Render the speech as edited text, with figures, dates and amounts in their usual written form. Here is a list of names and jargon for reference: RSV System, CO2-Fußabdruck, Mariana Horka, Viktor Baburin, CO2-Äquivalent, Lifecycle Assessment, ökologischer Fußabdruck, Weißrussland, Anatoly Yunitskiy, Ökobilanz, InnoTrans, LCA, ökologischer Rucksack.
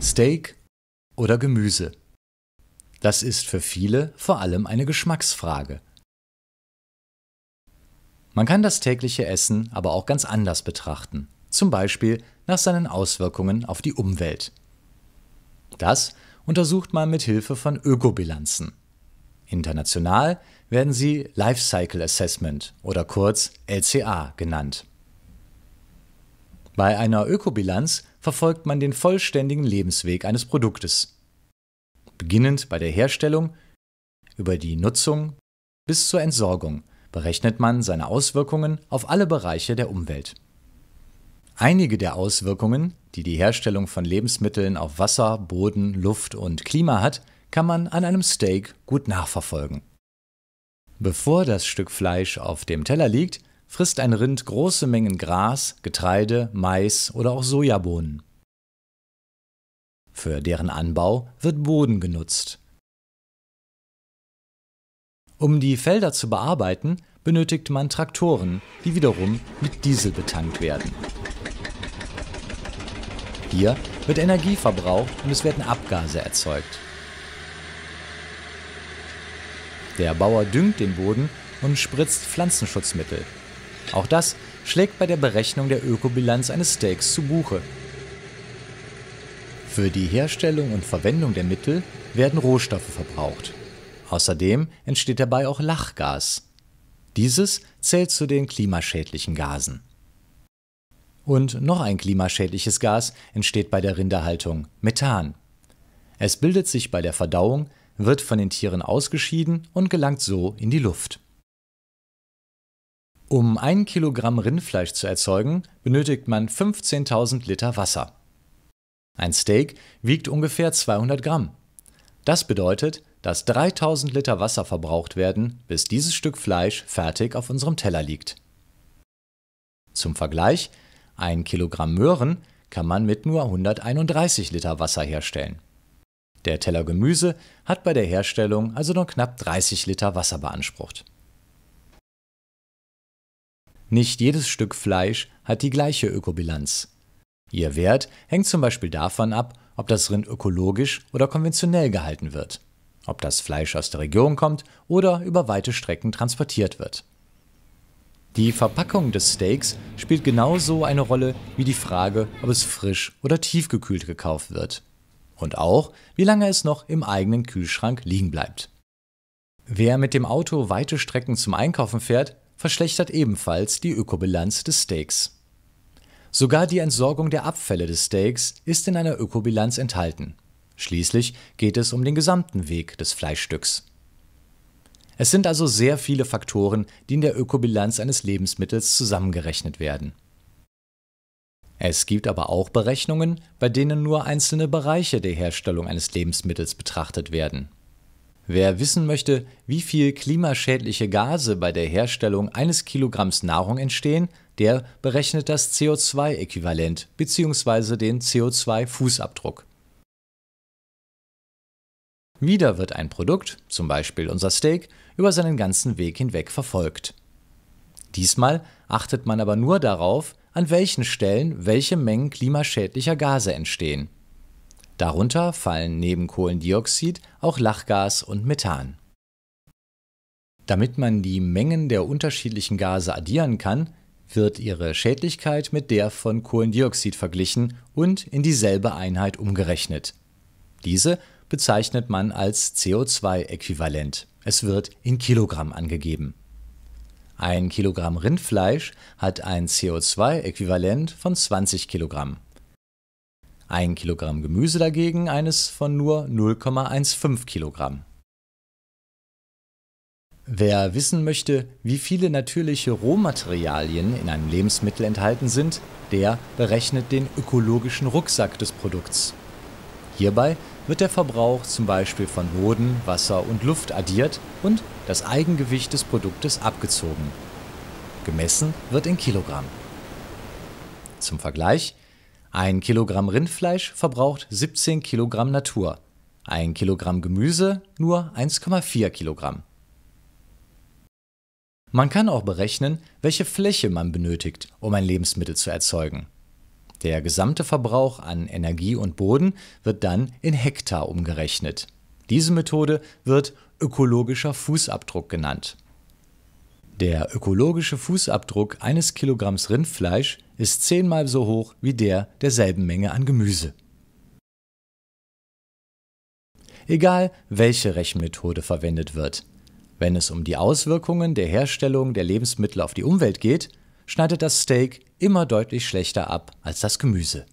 Steak oder Gemüse? Das ist für viele vor allem eine Geschmacksfrage. Man kann das tägliche Essen aber auch ganz anders betrachten, zum Beispiel nach seinen Auswirkungen auf die Umwelt. Das untersucht man mit Hilfe von Ökobilanzen. International werden sie Lifecycle Assessment oder kurz LCA genannt. Bei einer Ökobilanz verfolgt man den vollständigen Lebensweg eines Produktes, beginnend bei der Herstellung, über die Nutzung bis zur Entsorgung. Berechnet man seine Auswirkungen auf alle Bereiche der Umwelt. Einige der Auswirkungen, die die Herstellung von Lebensmitteln auf Wasser, Boden, Luft und Klima hat, kann man an einem Steak gut nachverfolgen. Bevor das Stück Fleisch auf dem Teller liegt, frisst ein Rind große Mengen Gras, Getreide, Mais oder auch Sojabohnen. Für deren Anbau wird Boden genutzt. Um die Felder zu bearbeiten, benötigt man Traktoren, die wiederum mit Diesel betankt werden. Hier wird Energie verbraucht und es werden Abgase erzeugt. Der Bauer düngt den Boden und spritzt Pflanzenschutzmittel. Auch das schlägt bei der Berechnung der Ökobilanz eines Steaks zu Buche. Für die Herstellung und Verwendung der Mittel werden Rohstoffe verbraucht. Außerdem entsteht dabei auch Lachgas. Dieses zählt zu den klimaschädlichen Gasen. Und noch ein klimaschädliches Gas entsteht bei der Rinderhaltung, Methan. Es bildet sich bei der Verdauung, wird von den Tieren ausgeschieden und gelangt so in die Luft. Um 1 Kilogramm Rindfleisch zu erzeugen, benötigt man 15.000 Liter Wasser. Ein Steak wiegt ungefähr 200 Gramm. Das bedeutet, dass 3000 Liter Wasser verbraucht werden, bis dieses Stück Fleisch fertig auf unserem Teller liegt. Zum Vergleich, 1 Kilogramm Möhren kann man mit nur 131 Liter Wasser herstellen. Der Teller Gemüse hat bei der Herstellung also nur knapp 30 Liter Wasser beansprucht. Nicht jedes Stück Fleisch hat die gleiche Ökobilanz. Ihr Wert hängt zum Beispiel davon ab, ob das Rind ökologisch oder konventionell gehalten wird, ob das Fleisch aus der Region kommt oder über weite Strecken transportiert wird. Die Verpackung des Steaks spielt genauso eine Rolle wie die Frage, ob es frisch oder tiefgekühlt gekauft wird. Und auch, wie lange es noch im eigenen Kühlschrank liegen bleibt. Wer mit dem Auto weite Strecken zum Einkaufen fährt, verschlechtert ebenfalls die Ökobilanz des Steaks. Sogar die Entsorgung der Abfälle des Steaks ist in einer Ökobilanz enthalten. Schließlich geht es um den gesamten Weg des Fleischstücks. Es sind also sehr viele Faktoren, die in der Ökobilanz eines Lebensmittels zusammengerechnet werden. Es gibt aber auch Berechnungen, bei denen nur einzelne Bereiche der Herstellung eines Lebensmittels betrachtet werden. Wer wissen möchte, wie viel klimaschädliche Gase bei der Herstellung eines Kilogramms Nahrung entstehen, der berechnet das CO2-Äquivalent bzw. den CO2-Fußabdruck. Wieder wird ein Produkt, zum Beispiel unser Steak, über seinen ganzen Weg hinweg verfolgt. Diesmal achtet man aber nur darauf, an welchen Stellen welche Mengen klimaschädlicher Gase entstehen. Darunter fallen neben Kohlendioxid auch Lachgas und Methan. Damit man die Mengen der unterschiedlichen Gase addieren kann, wird ihre Schädlichkeit mit der von Kohlendioxid verglichen und in dieselbe Einheit umgerechnet. Diese bezeichnet man als CO2-Äquivalent. Es wird in Kilogramm angegeben. 1 Kilogramm Rindfleisch hat ein CO2-Äquivalent von 20 Kilogramm. 1 Kilogramm Gemüse dagegen eines von nur 0,15 Kilogramm. Wer wissen möchte, wie viele natürliche Rohmaterialien in einem Lebensmittel enthalten sind, der berechnet den ökologischen Rucksack des Produkts. Hierbei wird der Verbrauch zum Beispiel von Boden, Wasser und Luft addiert und das Eigengewicht des Produktes abgezogen. Gemessen wird in Kilogramm. Zum Vergleich, 1 Kilogramm Rindfleisch verbraucht 17 Kilogramm Natur, 1 Kilogramm Gemüse nur 1,4 Kilogramm. Man kann auch berechnen, welche Fläche man benötigt, um ein Lebensmittel zu erzeugen. Der gesamte Verbrauch an Energie und Boden wird dann in Hektar umgerechnet. Diese Methode wird ökologischer Fußabdruck genannt. Der ökologische Fußabdruck eines Kilogramms Rindfleisch ist 10-mal so hoch wie der derselben Menge an Gemüse. Egal, welche Rechenmethode verwendet wird. Wenn es um die Auswirkungen der Herstellung der Lebensmittel auf die Umwelt geht, schneidet das Steak immer deutlich schlechter ab als das Gemüse.